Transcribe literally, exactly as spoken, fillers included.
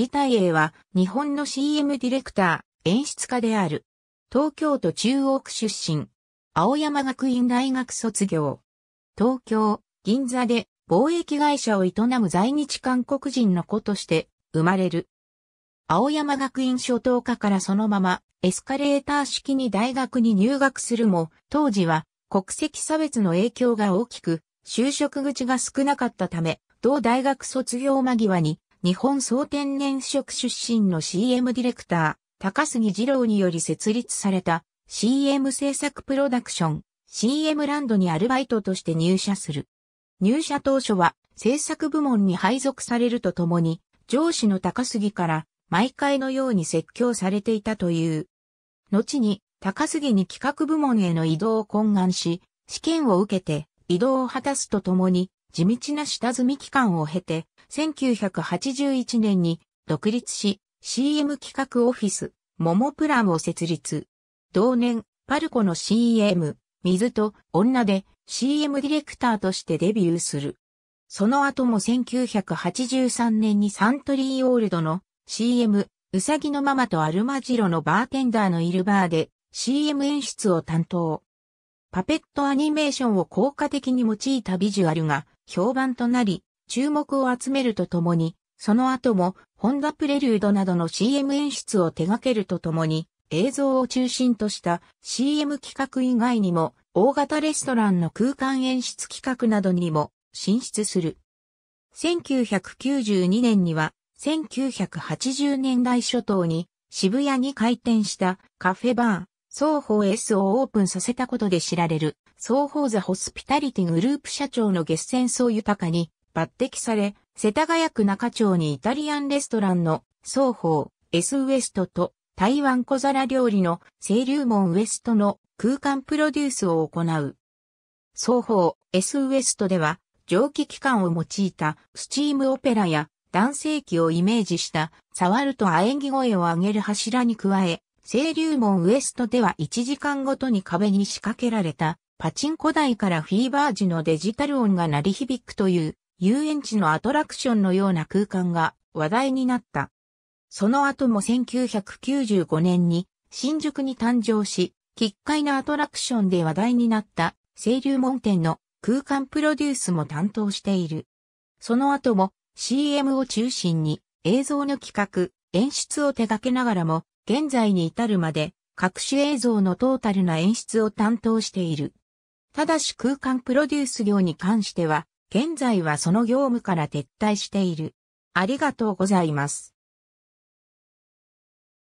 李大栄は日本の シーエム ディレクター、演出家である。東京都中央区出身。青山学院大学卒業。東京、銀座で貿易会社を営む在日韓国人の子として生まれる。青山学院初等科からそのままエスカレーター式に大学に入学するも、当時は国籍差別の影響が大きく、就職口が少なかったため、同大学卒業間際に日本総天然色出身の シーエム ディレクター、高杉二郎により設立された シーエム 制作プロダクション シーエム ランドにアルバイトとして入社する。入社当初は制作部門に配属されるとともに、上司の高杉から毎回のように説教されていたという。後に高杉に企画部門への異動を懇願し、試験を受けて異動を果たすとともに、地道な下積み期間を経て、せんきゅうひゃくはちじゅういちねんに独立し、シーエム 企画オフィス、モモプランを設立。同年、パルコの シーエム、水と女で シーエム ディレクターとしてデビューする。その後もせんきゅうひゃくはちじゅうさんねんにサントリーオールドの シーエム、うさぎのママとアルマジロのバーテンダーのいるバーで シーエム 演出を担当。パペットアニメーションを効果的に用いたビジュアルが評判となり、注目を集めるとともに、その後もホンダプレリュードなどの シーエム 演出を手掛けるとともに、映像を中心とした シーエム 企画以外にも、大型レストランの空間演出企画などにも進出する。せんきゅうひゃくきゅうじゅうにねんには、せんきゅうひゃくはちじゅうねんだい初頭に渋谷に開店したカフェバー、ソーホー S をオープンさせたことで知られる、ソーホーザホスピタリティグループ社長の月仙荘豊に抜擢され、世田谷区中町にイタリアンレストランのソーホー S ウエストと台湾小皿料理の清流門ウエストの空間プロデュースを行う。ソーホー S ウエストでは、蒸気機関を用いたスチームオペラや男性器をイメージした触ると喘ぎ声を上げる柱に加え、清流門ウエストではいちじかんごとに壁に仕掛けられたパチンコ台からフィーバー時のデジタル音が鳴り響くという遊園地のアトラクションのような空間が話題になった。その後もせんきゅうひゃくきゅうじゅうごねんに新宿に誕生し、奇怪なアトラクションで話題になった清流門店の空間プロデュースも担当している。その後も シーエム を中心に映像の企画、演出を手掛けながらも、現在に至るまで各種映像のトータルな演出を担当している。ただし空間プロデュース業に関しては、現在はその業務から撤退している。ありがとうございます。